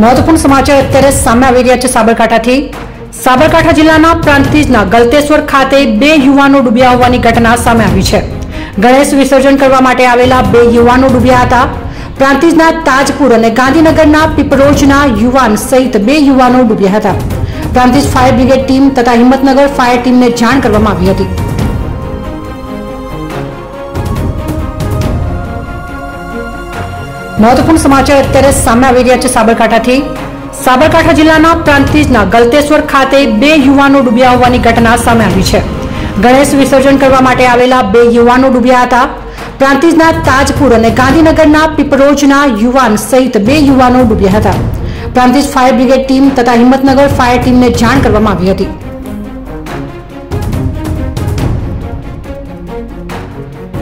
महत्वपूर्ण समाचार अत्यारे सामने आवी रह्या छे। साबरकांठा जिल्लाना प्रांतिजना गलतेश्वर खाते बे युवानो डूब्या होवानी घटना सामे आवी छे। गणेश विसर्जन करवा माटे आवेला बे युवानो डूब्या हता। प्रांतिजना ताजपुर अने गांधीनगरना पीपरोजना युवान सहित बे युवानो डूब्या हता। प्रांतिज फायर ब्रिगेड टीम तथा हिम्मतनगर फायर टीम ने जाण करवामां आवी हती। महत्वपूर्ण समाचार अत्यारे सामने आवी रह्या छे। साबरकांठा जिल्लाना प्रांतिजना गलतेश्वर खाते बे युवानो डूब्या होवानी घटना सामे आवी छे। गणेश विसर्जन करवा माटे आवेला बे युवानो डूब्या हता। प्रांतिजना ताजपुर अने गांधीनगरना पीपरोजना युवान सहित बे युवानो डूब्या हता। प्रांतिज फायर ब्रिगेड टीम तथा हिम्मतनगर फायर टीम ने जाण करवामां आवी हती।